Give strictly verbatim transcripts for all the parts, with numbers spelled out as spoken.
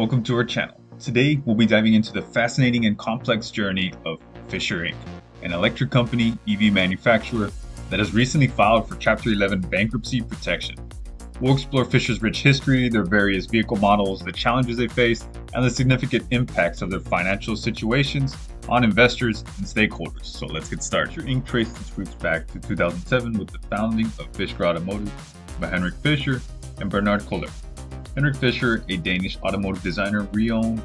Welcome to our channel. Today, we'll be diving into the fascinating and complex journey of Fisker Incorporated, an electric company E V manufacturer that has recently filed for Chapter eleven bankruptcy protection. We'll explore Fisker's rich history, their various vehicle models, the challenges they face, and the significant impacts of their financial situations on investors and stakeholders. So let's get started. Fisker Incorporated traced its roots back to two thousand seven with the founding of Fisker Automotive by Henrik Fisker and Bernard Koller. Henrik Fisker, a Danish automotive designer renowned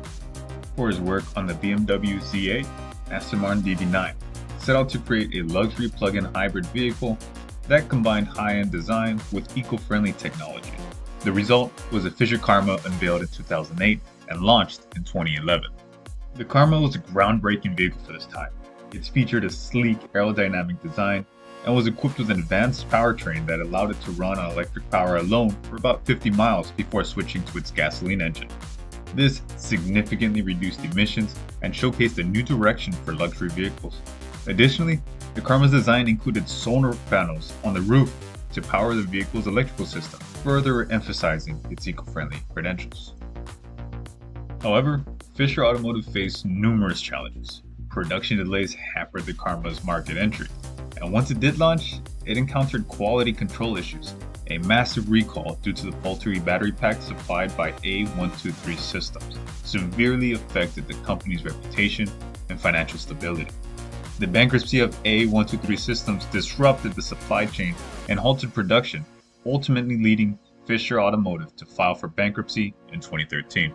for his work on the B M W Z eight and Aston Martin D B nine, set out to create a luxury plug-in hybrid vehicle that combined high-end design with eco-friendly technology. The result was a Fisker Karma, unveiled in two thousand eight and launched in twenty eleven. The Karma was a groundbreaking vehicle for this time. It featured a sleek aerodynamic design and was equipped with an advanced powertrain that allowed it to run on electric power alone for about fifty miles before switching to its gasoline engine. This significantly reduced emissions and showcased a new direction for luxury vehicles. Additionally, the Karma's design included solar panels on the roof to power the vehicle's electrical system, further emphasizing its eco-friendly credentials. However, Fisker Automotive faced numerous challenges. Production delays hampered the Karma's market entry, and once it did launch, it encountered quality control issues, a massive recall due to the paltry battery pack supplied by A one twenty-three Systems, severely affected the company's reputation and financial stability. The bankruptcy of A one twenty-three Systems disrupted the supply chain and halted production, ultimately leading Fisker Automotive to file for bankruptcy in twenty thirteen.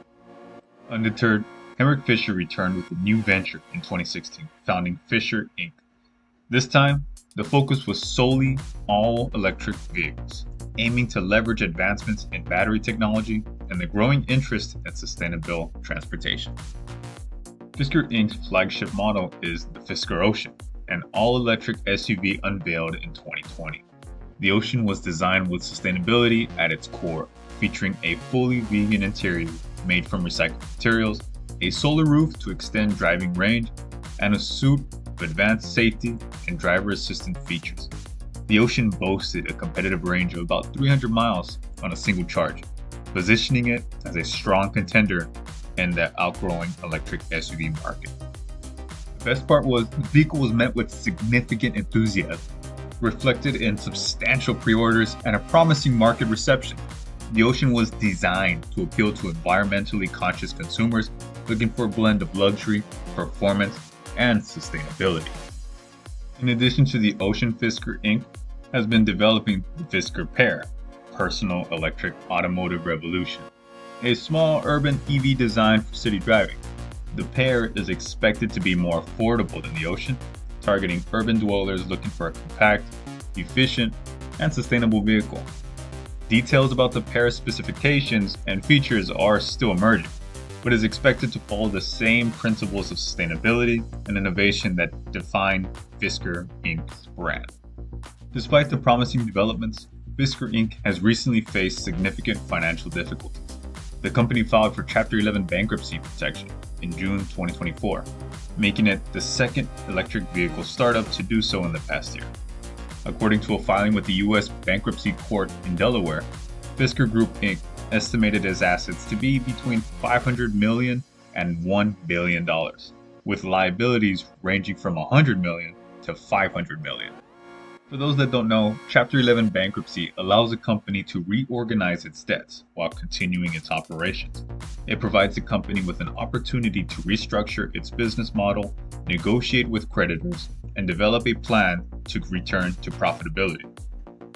Undeterred, Henrik Fisker returned with a new venture in twenty sixteen, founding Fisker Incorporated. This time, the focus was solely all electric vehicles, aiming to leverage advancements in battery technology and the growing interest in sustainable transportation. Fisker Incorporated's flagship model is the Fisker Ocean, an all-electric S U V unveiled in twenty twenty. The Ocean was designed with sustainability at its core, featuring a fully vegan interior made from recycled materials, a solar roof to extend driving range, and a suite advanced safety and driver assistance features. The Ocean boasted a competitive range of about three hundred miles on a single charge, positioning it as a strong contender in the outgrowing electric S U V market. The best part was the vehicle was met with significant enthusiasm, reflected in substantial pre-orders and a promising market reception. The Ocean was designed to appeal to environmentally conscious consumers looking for a blend of luxury, performance, and sustainability. In addition to the Ocean, Fisker Incorporated has been developing the Fisker Pear, Personal Electric Automotive Revolution, a small urban E V design for city driving. The Pear is expected to be more affordable than the Ocean, targeting urban dwellers looking for a compact, efficient, and sustainable vehicle. Details about the Pear's specifications and features are still emerging, but is expected to follow the same principles of sustainability and innovation that define Fisker Incorporated's brand. Despite the promising developments, Fisker Incorporated has recently faced significant financial difficulties. The company filed for Chapter eleven bankruptcy protection in June twenty twenty-four, making it the second electric vehicle startup to do so in the past year. According to a filing with the U S Bankruptcy Court in Delaware, Fisker Group Incorporated estimated his assets to be between five hundred million dollars and one billion dollars, with liabilities ranging from one hundred million dollars to five hundred million dollars. For those that don't know, Chapter eleven bankruptcy allows a company to reorganize its debts while continuing its operations. It provides a company with an opportunity to restructure its business model, negotiate with creditors, and develop a plan to return to profitability.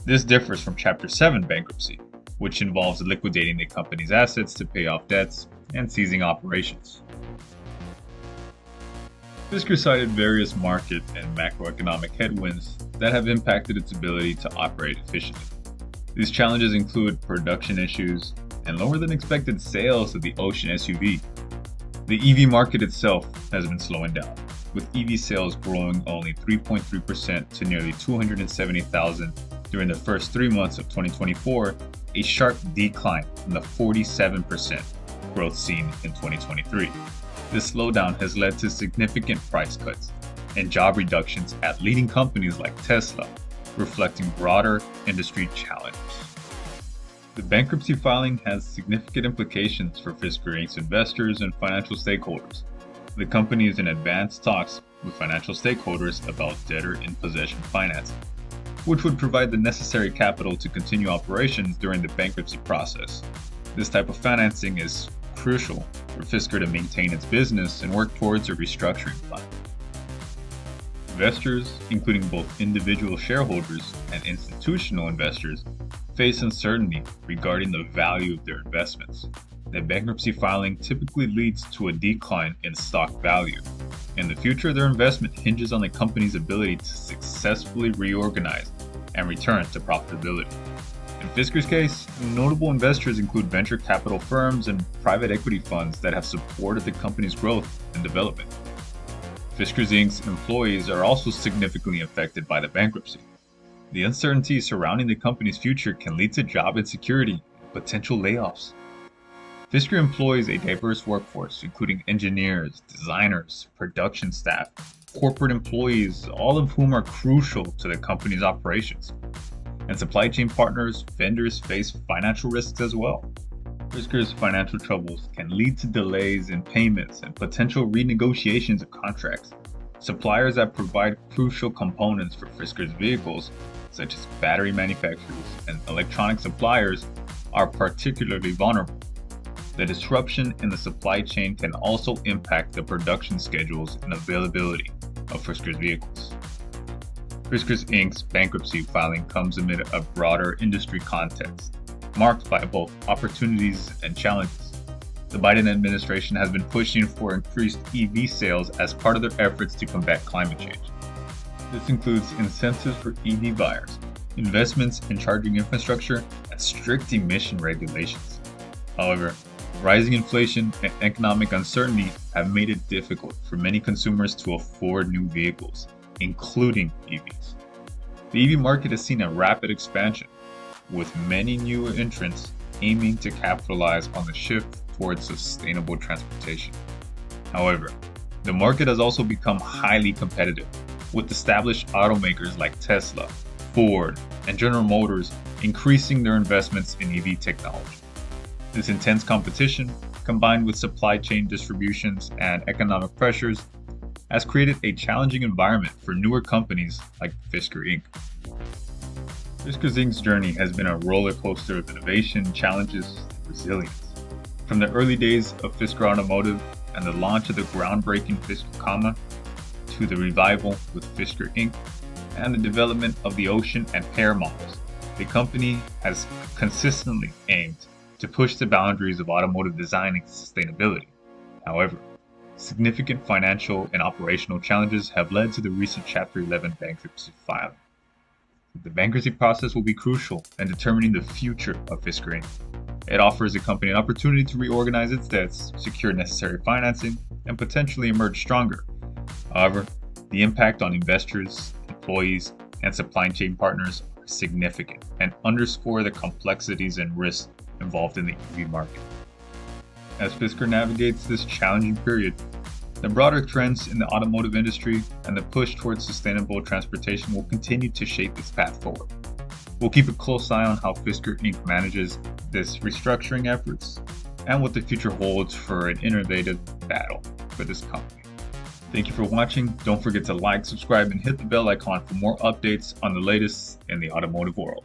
This differs from Chapter seven bankruptcy, which involves liquidating the company's assets to pay off debts and ceasing operations. Fisker cited various market and macroeconomic headwinds that have impacted its ability to operate efficiently. These challenges include production issues and lower than expected sales of the Ocean S U V. The E V market itself has been slowing down, with E V sales growing only three point three percent to nearly two hundred seventy thousand during the first three months of twenty twenty-four, a sharp decline from the forty-seven percent growth seen in twenty twenty-three. This slowdown has led to significant price cuts and job reductions at leading companies like Tesla, reflecting broader industry challenges. The bankruptcy filing has significant implications for Fisker Incorporated's investors and financial stakeholders. The company is in advanced talks with financial stakeholders about debtor-in-possession financing, which would provide the necessary capital to continue operations during the bankruptcy process. This type of financing is crucial for Fisker to maintain its business and work towards a restructuring plan. Investors, including both individual shareholders and institutional investors, face uncertainty regarding the value of their investments. The bankruptcy filing typically leads to a decline in stock value. In the future, their investment hinges on the company's ability to successfully reorganize and return to profitability. In Fisker's case, notable investors include venture capital firms and private equity funds that have supported the company's growth and development. Fisker Incorporated's employees are also significantly affected by the bankruptcy. The uncertainty surrounding the company's future can lead to job insecurity and potential layoffs. Fisker employs a diverse workforce, including engineers, designers, production staff, corporate employees, all of whom are crucial to the company's operations. And supply chain partners, vendors face financial risks as well. Fisker's financial troubles can lead to delays in payments and potential renegotiations of contracts. Suppliers that provide crucial components for Fisker's vehicles, such as battery manufacturers and electronic suppliers, are particularly vulnerable. The disruption in the supply chain can also impact the production schedules and availability of Fisker's vehicles. Fisker Incorporated's bankruptcy filing comes amid a broader industry context, marked by both opportunities and challenges. The Biden administration has been pushing for increased E V sales as part of their efforts to combat climate change. This includes incentives for E V buyers, investments in charging infrastructure, and strict emission regulations. However, rising inflation and economic uncertainty have made it difficult for many consumers to afford new vehicles, including E Vs. The E V market has seen a rapid expansion, with many new entrants aiming to capitalize on the shift towards sustainable transportation. However, the market has also become highly competitive, with established automakers like Tesla, Ford, and General Motors increasing their investments in E V technology. This intense competition, combined with supply chain disruptions and economic pressures, has created a challenging environment for newer companies like Fisker Incorporated. Fisker Incorporated's journey has been a roller coaster of innovation, challenges, and resilience. From the early days of Fisker Automotive and the launch of the groundbreaking Fisker Karma, to the revival with Fisker Incorporated and the development of the Ocean and Pear models, the company has consistently aimed to push the boundaries of automotive design and sustainability. However, significant financial and operational challenges have led to the recent Chapter eleven bankruptcy filing. The bankruptcy process will be crucial in determining the future of Fisker Incorporated. It offers the company an opportunity to reorganize its debts, secure necessary financing, and potentially emerge stronger. However, the impact on investors, employees, and supply chain partners are significant and underscore the complexities and risks involved in the E V market. As Fisker navigates this challenging period, the broader trends in the automotive industry and the push towards sustainable transportation will continue to shape its path forward. We'll keep a close eye on how Fisker Incorporated manages this restructuring efforts and what the future holds for an innovative battle for this company. Thank you for watching. Don't forget to like, subscribe, and hit the bell icon for more updates on the latest in the automotive world.